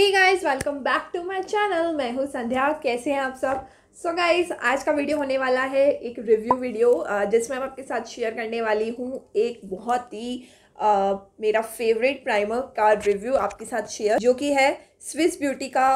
Hey guys welcome back to my channel. मैं हूँ संध्या। कैसे हैं आप सब? सो गाइस आज का वीडियो होने वाला है एक रिव्यू वीडियो जिसमें मैं आपके साथ शेयर करने वाली हूँ एक बहुत ही मेरा फेवरेट प्राइमर का रिव्यू आपके साथ शेयर, जो कि है स्विस ब्यूटी का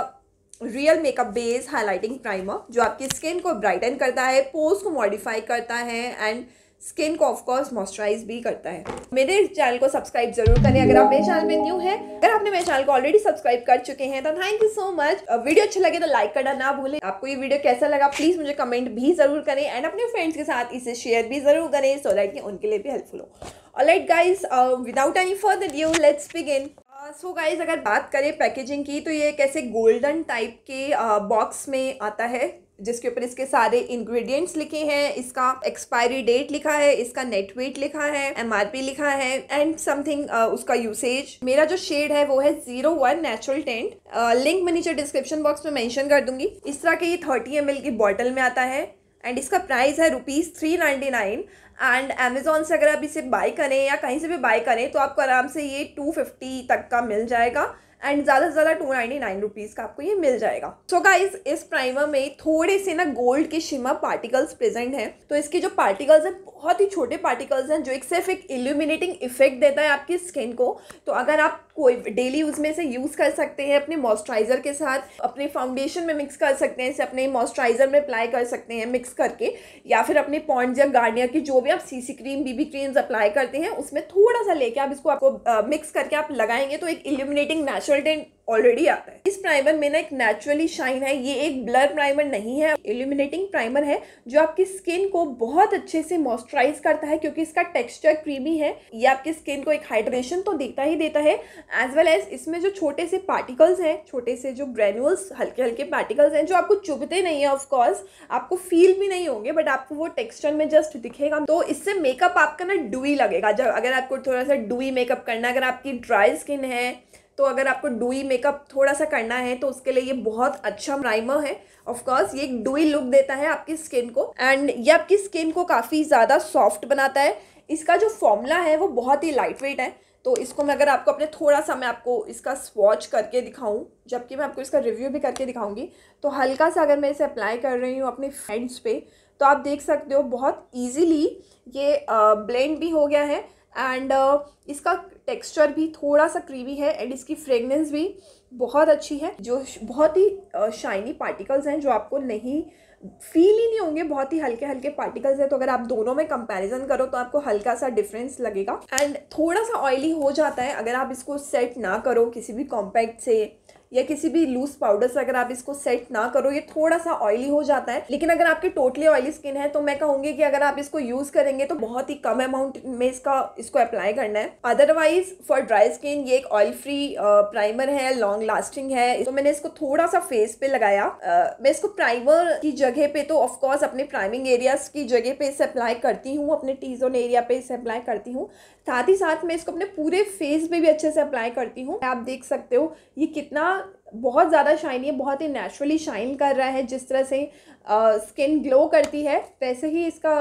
real makeup base highlighting primer, जो आपकी स्किन को ब्राइटन करता है, पोज को मॉडिफाई करता है एंड स्किन को ऑफकोर्स मॉइस्चराइज भी करता है। मेरे चैनल को सब्सक्राइब जरूर करें अगर आप मेरे चैनल में न्यू हैं। अगर आपने मेरे चैनल को ऑलरेडी सब्सक्राइब कर चुके हैं तो thank you so much. Video अच्छा लगे तो लाइक करना ना भूलें। आपको ये वीडियो कैसा लगा प्लीज मुझे कमेंट भी जरूर करें एंड अपने फ्रेंड्स के साथ इसे शेयर भी जरूर करें सो दैट कि उनके लिए भी हेल्पफुल हो। Alright guys, without any further due let's begin. So guys अगर बात करें पैकेजिंग की तो ये कैसे गोल्डन टाइप के बॉक्स में आता है जिसके ऊपर इसके सारे इंग्रेडिएंट्स लिखे हैं, इसका एक्सपायरी डेट लिखा है, इसका नेट वेट लिखा है, एमआरपी लिखा है एंड समथिंग उसका यूसेज। मेरा जो शेड है वो है 01 नेचुरल टेंट। लिंक मैं नीचे डिस्क्रिप्शन बॉक्स में मेंशन कर दूंगी। इस तरह के ये 30 ml की बॉटल में आता है एंड इसका प्राइस है ₹399 एंड अमेजोन से अगर आप इसे बाई करें या कहीं से भी बाई करें तो आपको आराम से ये 250 तक का मिल जाएगा एंड ज़्यादा से ज़्यादा ₹299 का आपको ये मिल जाएगा। सो गाइज इस प्राइमर में थोड़े से ना गोल्ड के शिमर पार्टिकल्स प्रेजेंट हैं, तो इसके जो पार्टिकल्स हैं बहुत ही छोटे पार्टिकल्स हैं जो एक सिर्फ एक इल्यूमिनेटिंग इफेक्ट देता है आपकी स्किन को। तो अगर आप कोई डेली यूज़ में से यूज़ कर सकते हैं, अपने मॉइस्चराइज़र के साथ, अपने फाउंडेशन में मिक्स कर सकते हैं, इसे अपने मॉइस्चराइज़र में अप्लाई कर सकते हैं मिक्स करके, या फिर अपने पॉन्ड्स या गार्नियर की जो भी आप CC cream BB creams apply करते हैं उसमें थोड़ा सा लेके आप इसको आपको मिक्स करके आप लगाएंगे तो एक इल्यूमिनेटिंग नेचुरल टेंट ऑलरेडी आता है। इस प्राइमर में ना एक नेचुरली शाइन है, ये एक ब्लर प्राइमर नहीं है, इल्यूमिनेटिंग प्राइमर है जो आपकी स्किन को बहुत अच्छे से मॉइस्चराइज करता है क्योंकि इसका टेक्सचर क्रीमी है। ये आपकी स्किन को एक हाइड्रेशन तो देता ही देता है एज वेल एज इसमें जो छोटे से पार्टिकल्स हैं, छोटे से जो ग्रेन्यूल्स हल्के हल्के पार्टिकल्स हैं जो आपको चुभते नहीं है, ऑफकोर्स आपको फील भी नहीं होंगे बट आपको वो टेक्सचर में जस्ट दिखेगा। तो इससे मेकअप आपका ना डूई लगेगा। जब अगर आपको थोड़ा सा डूई मेकअप करना, अगर आपकी ड्राई स्किन है तो अगर आपको डूई मेकअप थोड़ा सा करना है तो उसके लिए ये बहुत अच्छा प्राइमर है। ऑफ कोर्स ये एक डूई लुक देता है आपकी स्किन को एंड ये आपकी स्किन को काफ़ी ज़्यादा सॉफ्ट बनाता है। इसका जो फॉर्मूला है वो बहुत ही लाइट वेट है, तो इसको मैं अगर आपको अपने थोड़ा सा मैं आपको इसका स्वॉच करके दिखाऊं, जबकि मैं आपको इसका रिव्यू भी करके दिखाऊंगी, तो हल्का सा अगर मैं इसे अप्लाई कर रही हूँ अपने फ्रेंड्स पे तो आप देख सकते हो बहुत ईजीली ये ब्लेंड भी हो गया है एंड इसका टेक्सचर भी थोड़ा सा क्रीमी है एंड इसकी फ्रेगनेंस भी बहुत अच्छी है। जो बहुत ही शाइनी पार्टिकल्स हैं जो आपको नहीं फील ही नहीं होंगे, बहुत ही हल्के हल्के पार्टिकल्स हैं, तो अगर आप दोनों में कंपैरिजन करो तो आपको हल्का सा डिफरेंस लगेगा एंड थोड़ा सा ऑयली हो जाता है। अगर आप इसको सेट ना करो किसी भी कॉम्पैक्ट से या किसी भी लूज पाउडर से, अगर आप इसको सेट ना करो ये थोड़ा सा ऑयली हो जाता है। लेकिन अगर आपकी टोटली ऑयली स्किन है तो मैं कहूँगी कि अगर आप इसको यूज़ करेंगे तो बहुत ही कम अमाउंट में इसको अप्लाई करना है। अदरवाइज फॉर ड्राई स्किन ये एक ऑयल फ्री प्राइमर है, लॉन्ग लास्टिंग है, तो मैंने इसको थोड़ा सा फेस पे लगाया। मैं इसको प्राइमर की जगह पे तो ऑफकोर्स अपने प्राइमिंग एरियाज की जगह पे इसे अप्लाई करती हूँ, अपने टी जोन एरिया पे इसे अप्लाई करती हूँ, साथ ही साथ मैं इसको अपने पूरे फेस पे भी अच्छे से अप्लाई करती हूँ। आप देख सकते हो ये कितना बहुत ज़्यादा शाइनी है, बहुत ही नेचुरली शाइन कर रहा है। जिस तरह से स्किन ग्लो करती है वैसे ही इसका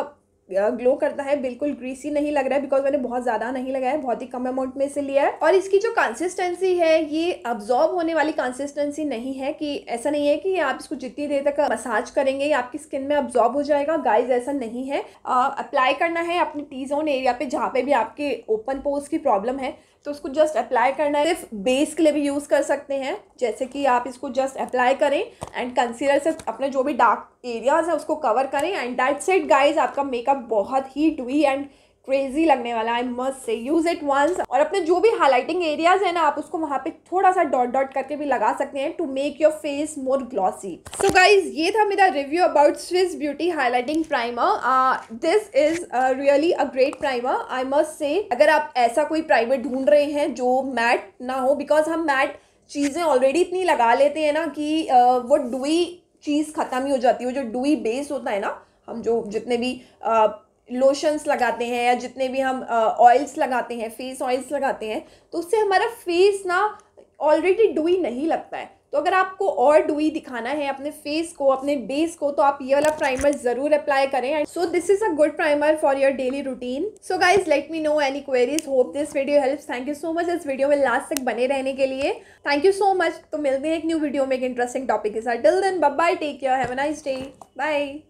ग्लो करता है, बिल्कुल ग्रीसी नहीं लग रहा है बिकॉज मैंने बहुत ज़्यादा नहीं लगाया, बहुत ही कम अमाउंट में इसे लिया है। और इसकी जो कंसिस्टेंसी है ये अब्जॉर्ब होने वाली कंसिस्टेंसी नहीं है, कि ऐसा नहीं है कि आप इसको जितनी देर तक मसाज करेंगे आपकी स्किन में अब्जॉर्ब हो जाएगा। गाइज ऐसा नहीं है। अप्लाई करना है अपने टी जोन एरिया पे जहाँ पे भी आपके ओपन पोर्स की प्रॉब्लम है, तो उसको जस्ट अप्लाई करना है। सिर्फ बेस के लिए भी यूज़ कर सकते हैं, जैसे कि आप इसको जस्ट अप्लाई करें एंड कंसीलर से अपने जो भी डार्क एरियाज हैं उसको कवर करें एंड दैट्स इट गाइज। आपका मेकअप बहुत ही डूई एंड क्रेजी लगने वाला। I must say use it once. और अपने जो भी हाईलाइटिंग एरियाज है ना आप उसको वहाँ पे थोड़ा सा डॉट डॉट करके भी लगा सकते हैं to make your face more glossy. So guys ये था मेरा review about Swiss beauty highlighting primer. This is really a great primer I must say. अगर आप ऐसा कोई प्राइमर ढूंढ रहे हैं जो मैट ना हो, बिकॉज हम मैट चीज़ें ऑलरेडी इतनी लगा लेते हैं ना कि वो डूई चीज़ ख़त्म ही हो जाती है। जो डूई बेस होता है ना, हम जो जितने भी लोशंस लगाते हैं या जितने भी हम ऑयल्स लगाते हैं, फेस ऑयल्स लगाते हैं, तो उससे हमारा फेस ना ऑलरेडी डूई नहीं लगता है। तो अगर आपको और डूई दिखाना है अपने फेस को, अपने बेस को, तो आप ये वाला प्राइमर जरूर अप्लाई करें। And so this is a good primer for your daily routine. So guys let me know any queries, hope this video helps. Thank you so much इस वीडियो में लास्ट तक बने रहने के लिए। Thank you so much. तो मिलते हैं एक न्यू वीडियो में एक इंटरेस्टिंग टॉपिक के साथ। Till then bye bye, take care, have a nice day, bye.